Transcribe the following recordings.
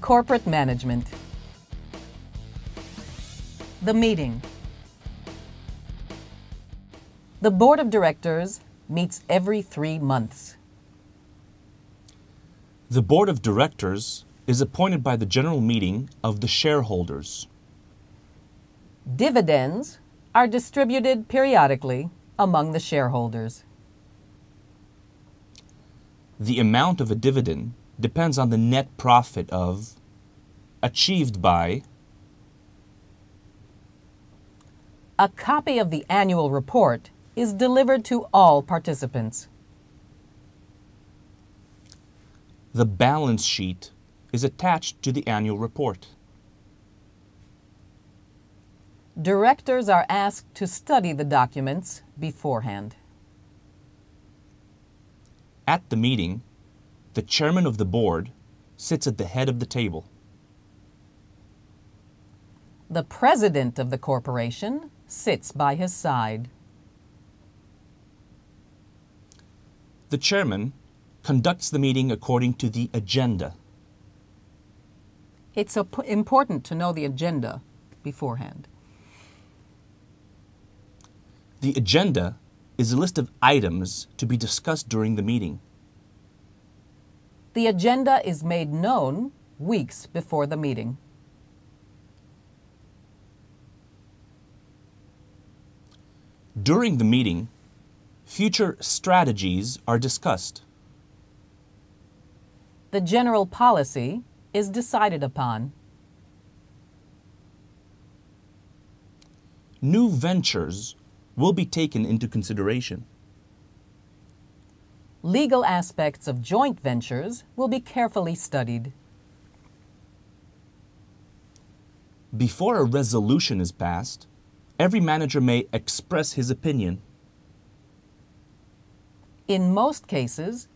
Corporate management. The meeting. The board of directors meets every 3 months. The board of directors is appointed by the general meeting of the shareholders. Dividends are distributed periodically among the shareholders. The amount of a dividend depends on the net profit of, achieved by. A copy of the annual report is delivered to all participants. The balance sheet is attached to the annual report. Directors are asked to study the documents beforehand. At the meeting, the chairman of the board sits at the head of the table. The president of the corporation sits by his side. The chairman conducts the meeting according to the agenda. It's important to know the agenda beforehand. The agenda is a list of items to be discussed during the meeting. The agenda is made known weeks before the meeting. During the meeting, future strategies are discussed. The general policy is decided upon. New ventures will be taken into consideration. Legal aspects of joint ventures will be carefully studied. Before a resolution is passed, every manager may express his opinion. In most cases,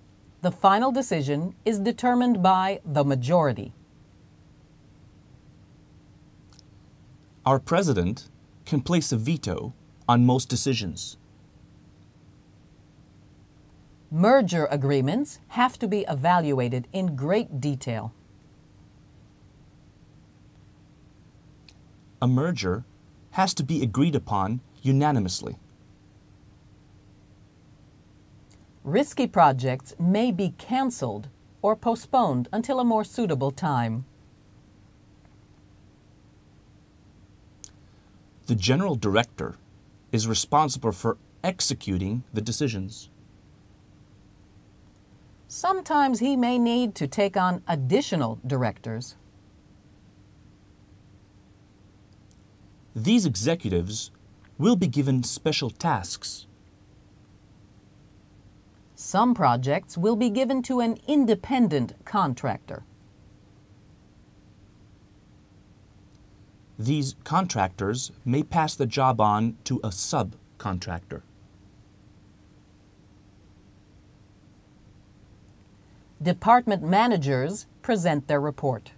the final decision is determined by the majority. Our president can place a veto on most decisions. Merger agreements have to be evaluated in great detail. A merger has to be agreed upon unanimously. Risky projects may be canceled or postponed until a more suitable time. The general director is responsible for executing the decisions. Sometimes he may need to take on additional directors. These executives will be given special tasks. Some projects will be given to an independent contractor. These contractors may pass the job on to a subcontractor. Department managers present their report.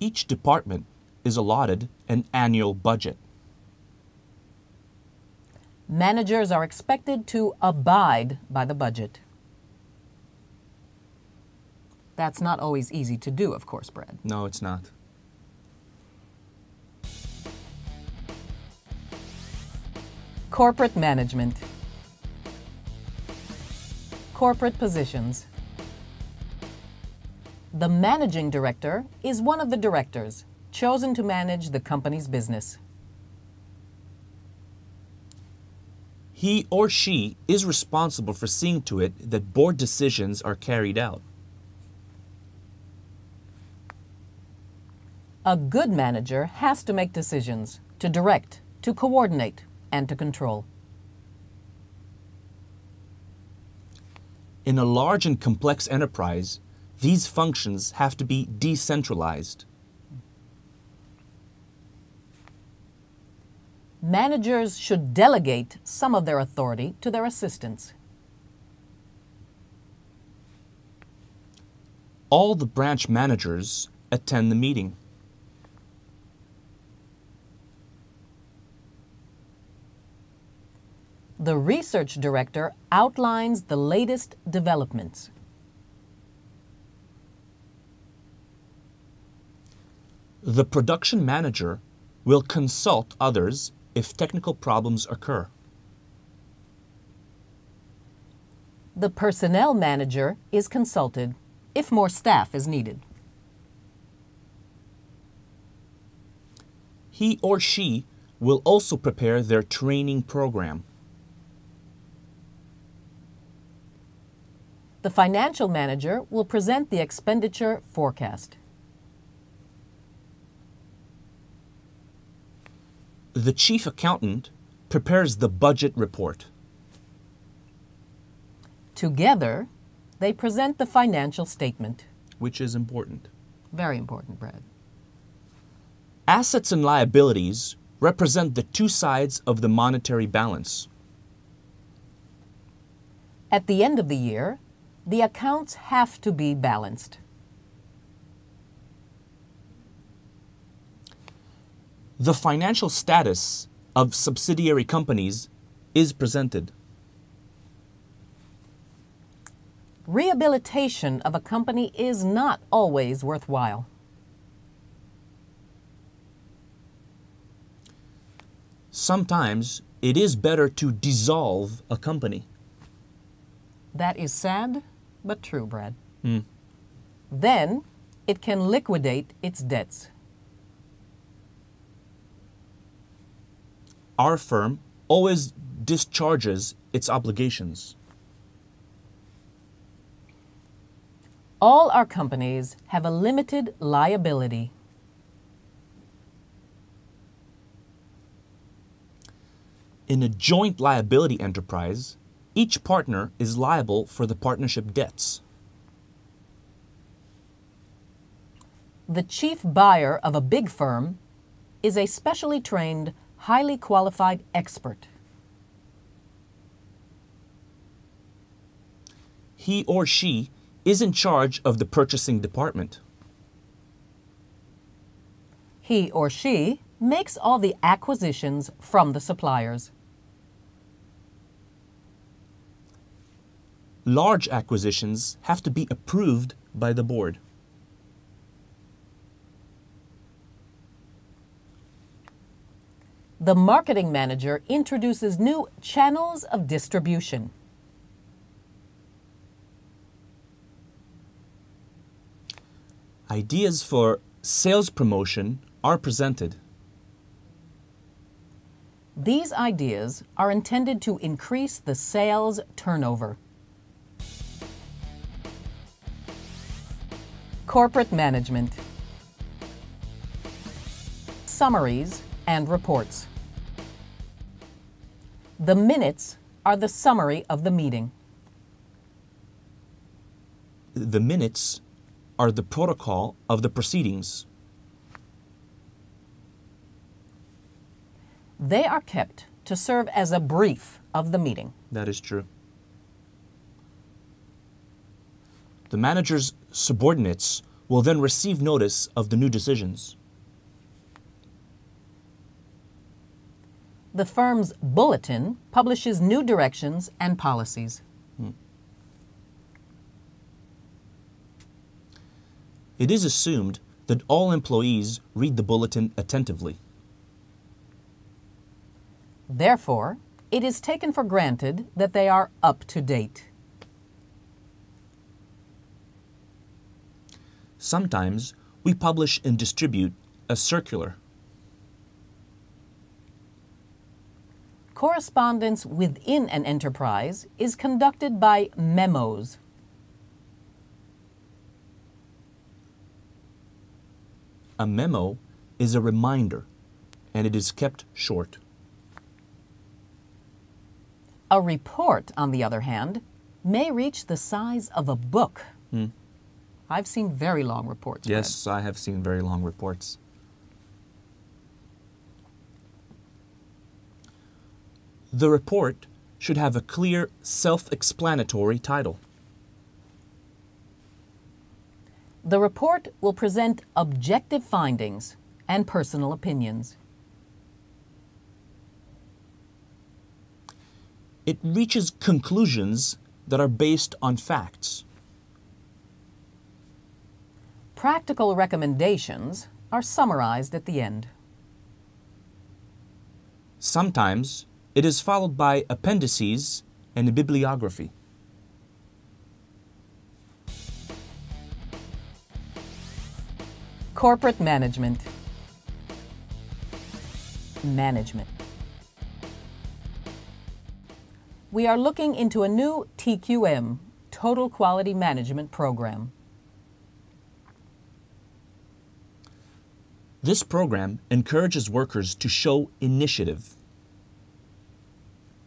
Each department is allotted an annual budget. Managers are expected to abide by the budget. That's not always easy to do, of course, Brad. No, it's not. Corporate management. Corporate positions. The managing director is one of the directors chosen to manage the company's business. He or she is responsible for seeing to it that board decisions are carried out. A good manager has to make decisions to direct, to coordinate, and to control. In a large and complex enterprise, these functions have to be decentralized. Managers should delegate some of their authority to their assistants. All the branch managers attend the meeting. The research director outlines the latest developments. the production manager will consult others if technical problems occur. The personnel manager is consulted if more staff is needed. He or she will also prepare their training program. The financial manager will present the expenditure forecast. The chief accountant prepares the budget report. Together, they present the financial statement. Which is important. Very important, Brad. Assets and liabilities represent the two sides of the monetary balance. At the end of the year, the accounts have to be balanced. The financial status of subsidiary companies is presented. Rehabilitation of a company is not always worthwhile. Sometimes it is better to dissolve a company. That is sad, but true, Brad. Mm. Then it can liquidate its debts. Our firm always discharges its obligations. All our companies have a limited liability. In a joint liability enterprise, each partner is liable for the partnership debts. The chief buyer of a big firm is a specially trained, highly qualified expert. He or she is in charge of the purchasing department. He or she makes all the acquisitions from the suppliers. Large acquisitions have to be approved by the board. The marketing manager introduces new channels of distribution. Ideas for sales promotion are presented. These ideas are intended to increase the sales turnover. Corporate management. Summaries and reports. The minutes are the summary of the meeting. The minutes are the protocol of the proceedings. They are kept to serve as a brief of the meeting. That is true. The manager's subordinates will then receive notice of the new decisions. The firm's bulletin publishes new directions and policies. It is assumed that all employees read the bulletin attentively. Therefore, it is taken for granted that they are up to date. Sometimes we publish and distribute a circular. Correspondence within an enterprise is conducted by memos. A memo is a reminder, and it is kept short. A report, on the other hand, may reach the size of a book. Hmm. I've seen very long reports. Yes, Brad. I have seen very long reports. The report should have a clear, self-explanatory title. The report will present objective findings and personal opinions. It reaches conclusions that are based on facts. Practical recommendations are summarized at the end. Sometimes it is followed by appendices and a bibliography. Corporate management. Management. We are looking into a new TQM, Total Quality Management Program. This program encourages workers to show initiative.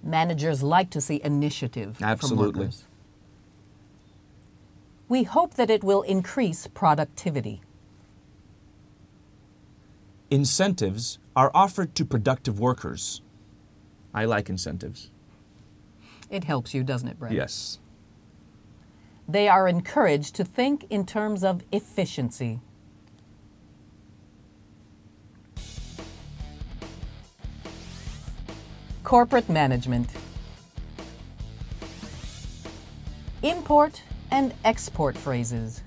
Managers like to see initiative from workers. We hope that it will increase productivity. Incentives are offered to productive workers. I like incentives. It helps you, doesn't it, Brett? Yes. They are encouraged to think in terms of efficiency. Corporate management. Import and export phrases.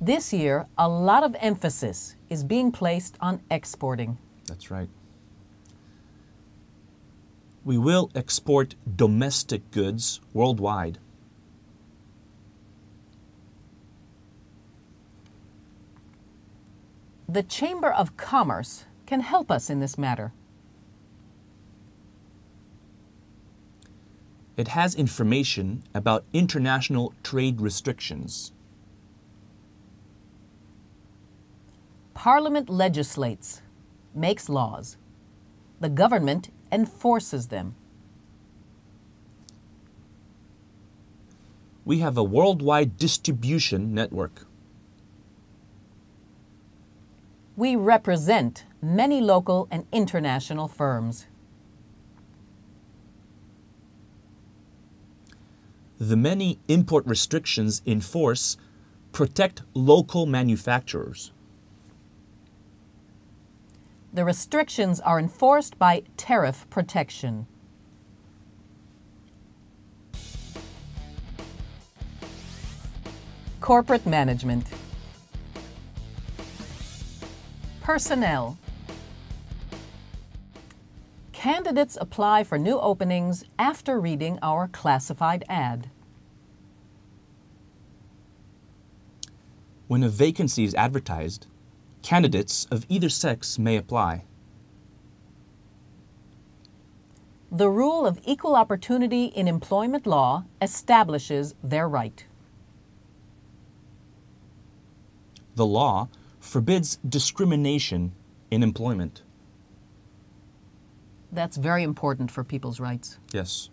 This year, a lot of emphasis is being placed on exporting. That's right. We will export domestic goods worldwide. The Chamber of Commerce can help us in this matter. It has information about international trade restrictions. Parliament legislates, makes laws. The government enforces them. We have a worldwide distribution network. We represent many local and international firms. The many import restrictions in force protect local manufacturers. The restrictions are enforced by tariff protection. Corporate management. Personnel. Candidates apply for new openings after reading our classified ad. When a vacancy is advertised, candidates of either sex may apply. The rule of equal opportunity in employment law establishes their right. The law forbids discrimination in employment. That's very important for people's rights. Yes.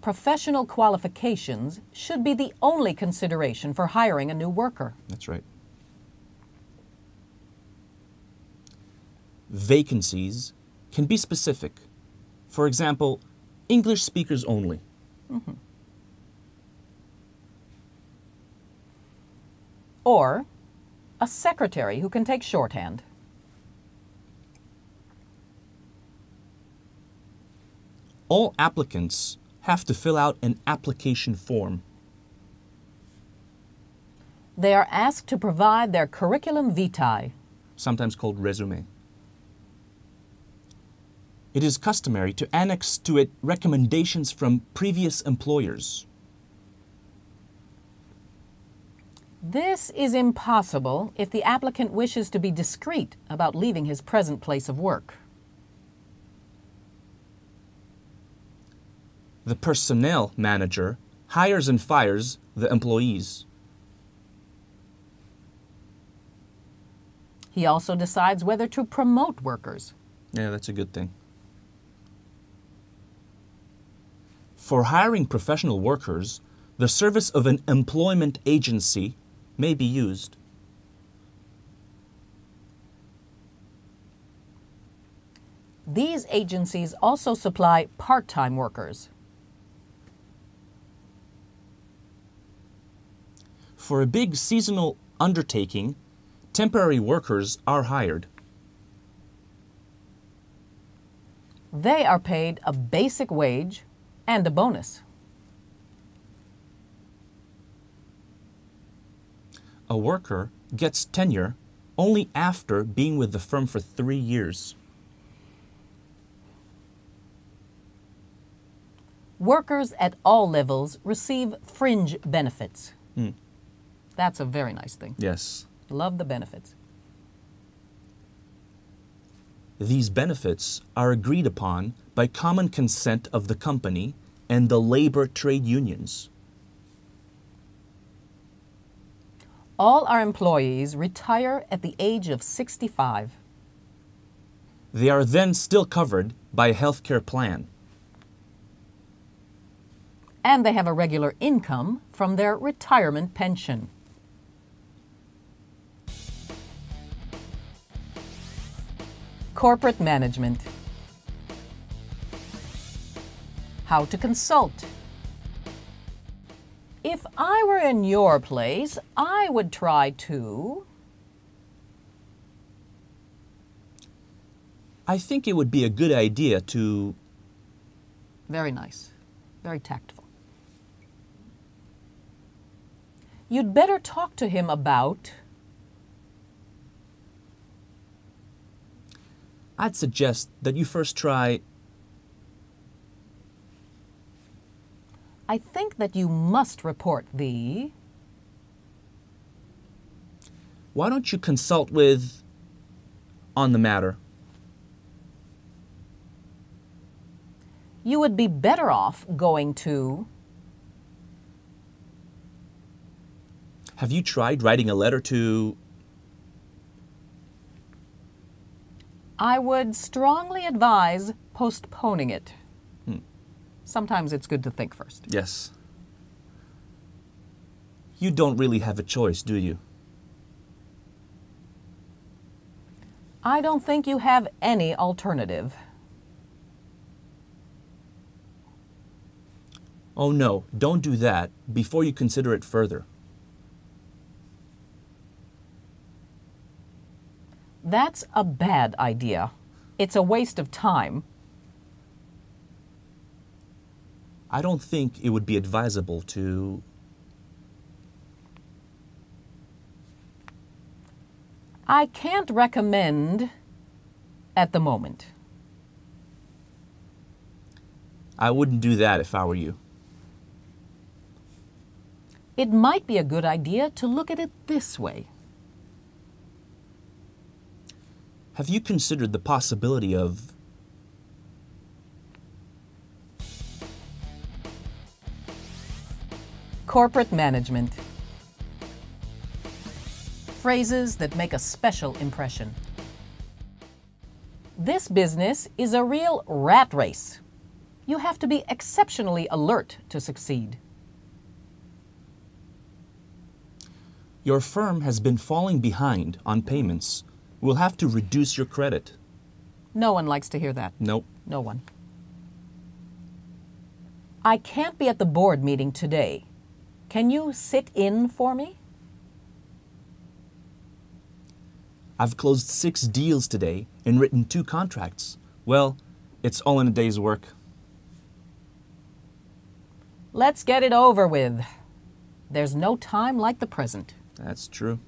Professional qualifications should be the only consideration for hiring a new worker. That's right. Vacancies can be specific. For example, English speakers only. Mm-hmm. Or a secretary who can take shorthand. All applicants have to fill out an application form. They are asked to provide their curriculum vitae, sometimes called resume. It is customary to annex to it recommendations from previous employers. This is impossible if the applicant wishes to be discreet about leaving his present place of work. The personnel manager hires and fires the employees. He also decides whether to promote workers. Yeah, that's a good thing. For hiring professional workers, the service of an employment agency may be used. These agencies also supply part-time workers. For a big seasonal undertaking, temporary workers are hired. They are paid a basic wage and a bonus. A worker gets tenure only after being with the firm for 3 years. Workers at all levels receive fringe benefits. Mm. That's a very nice thing. Yes. Love the benefits. These benefits are agreed upon by common consent of the company and the labor trade unions. All our employees retire at the age of 65. They are then still covered by a health care plan. And they have a regular income from their retirement pension. Corporate management. How to consult. If I were in your place, I would try to... I think it would be a good idea to... Very nice. Very tactful. You'd better talk to him about... I'd suggest that you first try... I think that you must report the... Why don't you consult with... on the matter? You would be better off going to... Have you tried writing a letter to... I would strongly advise postponing it. Hmm. Sometimes it's good to think first. Yes. You don't really have a choice, do you? I don't think you have any alternative. Oh no, don't do that before you consider it further. That's a bad idea. It's a waste of time. I don't think it would be advisable to... I can't recommend at the moment. I wouldn't do that if I were you. It might be a good idea to look at it this way. Have you considered the possibility of... Corporate management. Phrases that make a special impression. This business is a real rat race. You have to be exceptionally alert to succeed. Your firm has been falling behind on payments. We'll have to reduce your credit. No one likes to hear that. Nope. No one. I can't be at the board meeting today. Can you sit in for me? I've closed 6 deals today and written 2 contracts. Well, it's all in a day's work. Let's get it over with. There's no time like the present. That's true.